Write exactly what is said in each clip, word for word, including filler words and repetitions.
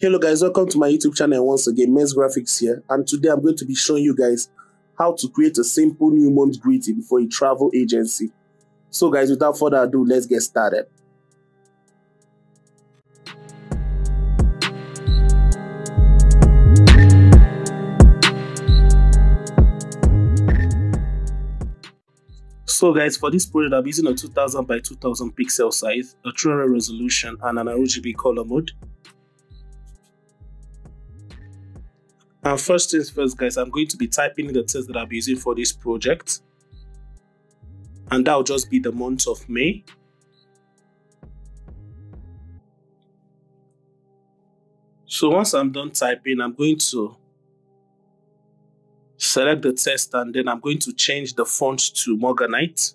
Hello guys, welcome to my YouTube channel once again. Mez Graphics here, and today I'm going to be showing you guys how to create a simple new month greeting for a travel agency. So guys, without further ado, let's get started. So guys, for this project I'm using a two thousand by two thousand pixel size, a three hundred resolution and an R G B color mode. And first things first guys, I'm going to be typing in the text that I'll be using for this project, and that'll just be the month of May. So once I'm done typing, I'm going to select the text and then I'm going to change the font to Morganite.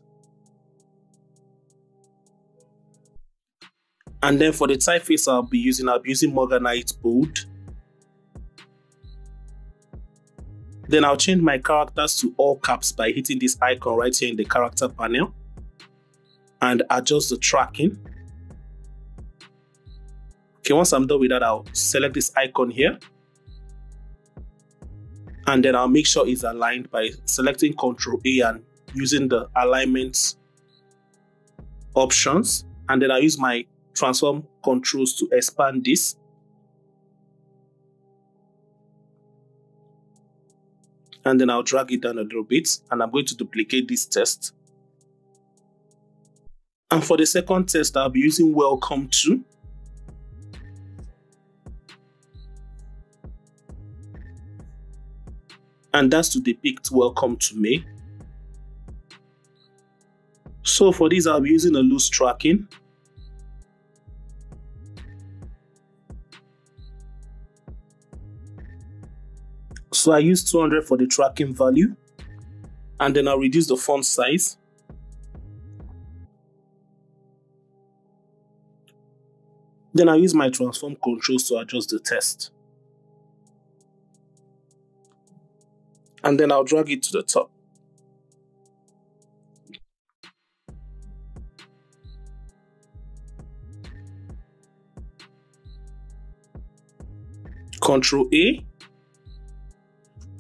And then for the typeface I'll be using, I'll be using Morganite Bold. Then I'll change my characters to all caps by hitting this icon right here in the character panel and adjust the tracking. Okay, once I'm done with that, I'll select this icon here and then I'll make sure it's aligned by selecting control A and using the alignment options. And then I'll use my transform controls to expand this. And then I'll drag it down a little bit, and I'm going to duplicate this text. And for the second text, I'll be using Welcome To. And that's to depict Welcome To May. So for this, I'll be using a loose tracking. So I use two hundred for the tracking value, and then I'll reduce the font size. Then I'll use my transform controls to adjust the text. And then I'll drag it to the top. Control A.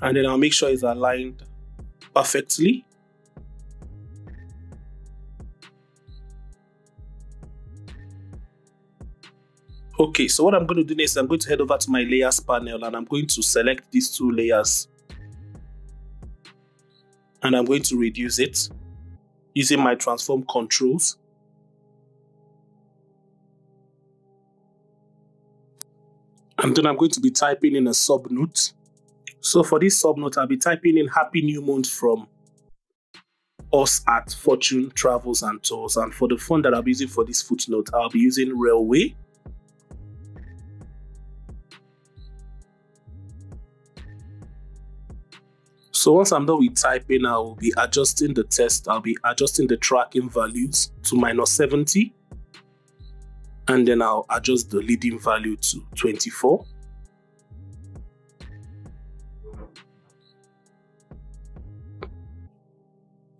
And then I'll make sure it's aligned perfectly. Okay, so what I'm going to do next is I'm going to head over to my layers panel and I'm going to select these two layers. And I'm going to reduce it using my transform controls. And then I'm going to be typing in a sub note. So for this subnote, I'll be typing in Happy New Month from us at Fortune Travels and Tours. And for the font that I'll be using for this footnote, I'll be using Railway. So once I'm done with typing, I will be adjusting the text. I'll be adjusting the tracking values to minus seventy. And then I'll adjust the leading value to twenty-four.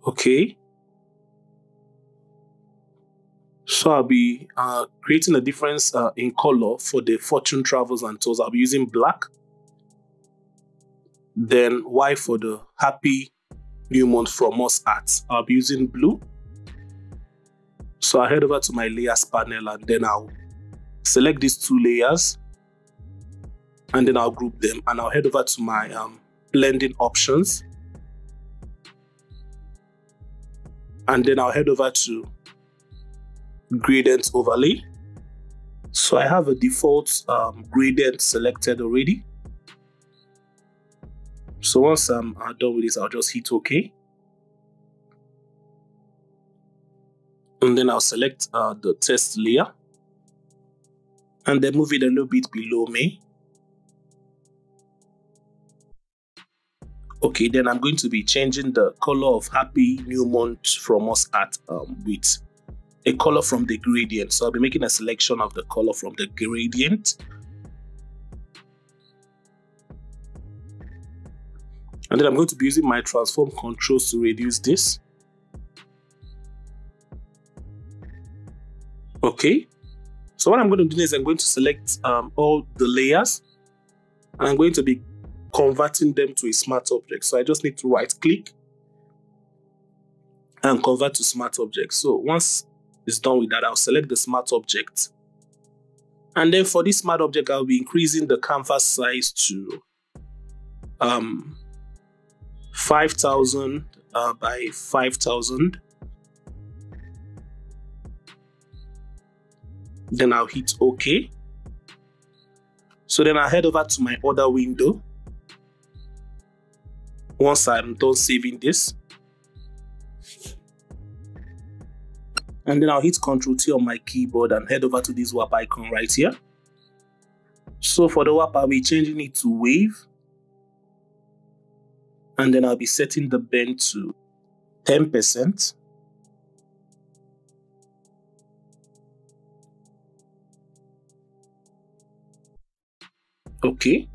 Okay, so I'll be uh, creating a difference uh, in color for the Fortune Travels and Tours. I'll be using black, then white for the Happy New Month from us at. I'll be using blue. So I'll head over to my layers panel and then I'll select these two layers and then I'll group them and I'll head over to my um, blending options. And then I'll head over to gradient overlay. So I have a default um, gradient selected already. So once I'm done with this, I'll just hit OK. And then I'll select uh, the text layer. And then move it a little bit below me. Okay, then I'm going to be changing the color of Happy New Month from us at um, with a color from the gradient. So I'll be making a selection of the color from the gradient. And then I'm going to be using my transform controls to reduce this. Okay, So what I'm going to do is I'm going to select um, all the layers, and I'm going to be converting them to a smart object. So I just need to right click and convert to smart object. So once it's done with that, I'll select the smart object. And then for this smart object, I'll be increasing the canvas size to um, five thousand uh, by five thousand. Then I'll hit OK. So then I'll head over to my other window. Once I'm done saving this. And then I'll hit control T on my keyboard and head over to this warp icon right here. So for the warp, I'll be changing it to wave. And then I'll be setting the bend to ten percent. Okay.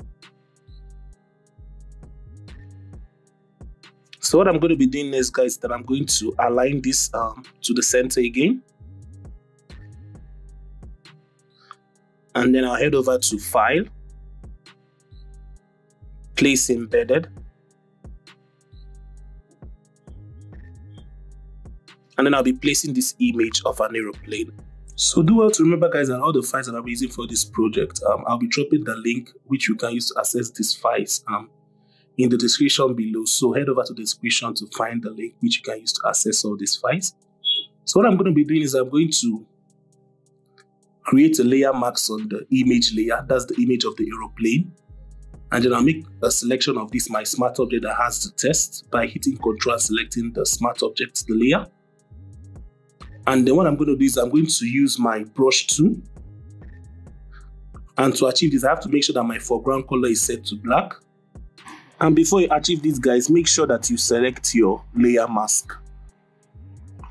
So what I'm going to be doing next, guys, is that I'm going to align this um, to the center again. And then I'll head over to File, Place Embedded. And then I'll be placing this image of an aeroplane. So do well to remember, guys, that all the files that I'm using for this project, um, I'll be dropping the link which you can use to access these files Um, in the description below. So head over to the description to find the link which you can use to access all these files. So what I'm going to be doing is I'm going to create a layer mask on the image layer. That's the image of the aeroplane. And then I'll make a selection of this, my smart object that has the text, by hitting Control and selecting the smart object, the layer. And then what I'm going to do is I'm going to use my brush tool. And to achieve this, I have to make sure that my foreground color is set to black. And before you achieve this, guys, make sure that you select your layer mask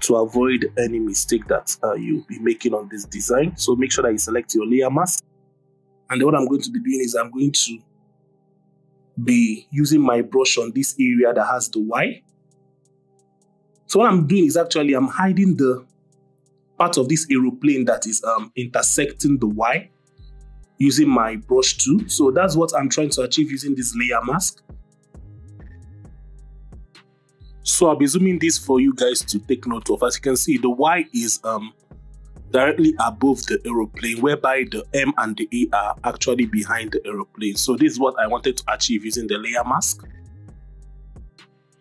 to avoid any mistake that uh, you'll be making on this design. So make sure that you select your layer mask. And then what I'm going to be doing is I'm going to be using my brush on this area that has the Y. So what I'm doing is actually I'm hiding the part of this aeroplane that is um, intersecting the Y using my brush tool. So that's what I'm trying to achieve using this layer mask. So I'll be zooming this for you guys to take note of. As you can see, the Y is um, directly above the aeroplane, whereby the M and the A are actually behind the aeroplane. So this is what I wanted to achieve using the layer mask.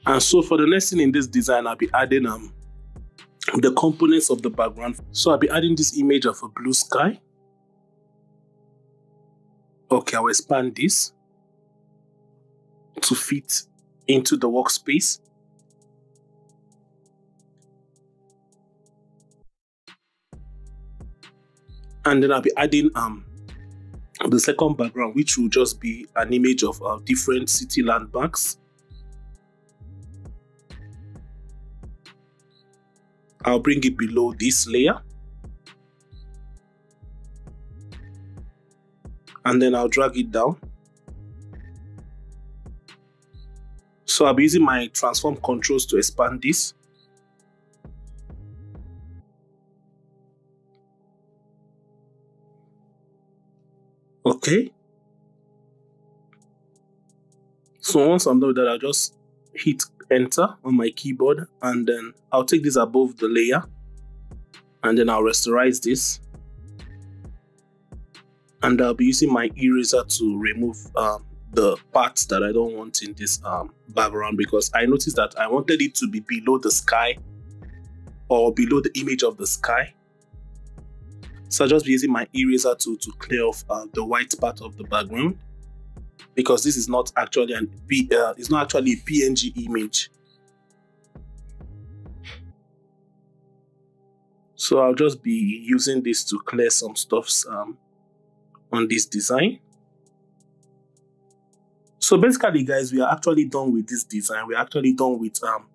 And so for the next thing in this design, I'll be adding um, the components of the background. So I'll be adding this image of a blue sky. Okay, I'll expand this to fit into the workspace. And then I'll be adding um, the second background, which will just be an image of uh, different city landmarks. I'll bring it below this layer. And then I'll drag it down. So I'll be using my transform controls to expand this. Okay. So once I'm done with that, I'll just hit enter on my keyboard, and then I'll take this above the layer, and then I'll rasterize this. And I'll be using my eraser to remove um, the parts that I don't want in this um, background, because I noticed that I wanted it to be below the sky or below the image of the sky. So I'll just be using my eraser tool to clear off uh, the white part of the background, because this is not actually an P, uh, it's not actually a P N G image. So I'll just be using this to clear some stuffs Um, on this design. So basically, guys, we are actually done with this design. We're actually done with um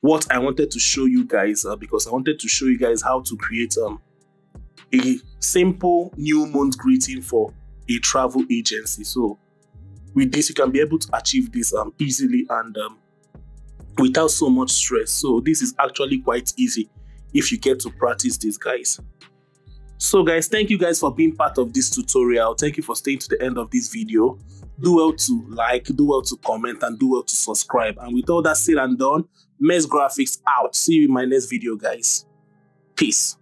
what I wanted to show you guys, uh, because I wanted to show you guys how to create um a simple new month greeting for a travel agency. So with this, you can be able to achieve this um easily and um without so much stress. So this is actually quite easy if you get to practice this, guys. So guys, thank you guys for being part of this tutorial. Thank you for staying to the end of this video. Do well to like, do well to comment, and do well to subscribe. And with all that said and done, Mez Graphics out. See you in my next video, guys. Peace.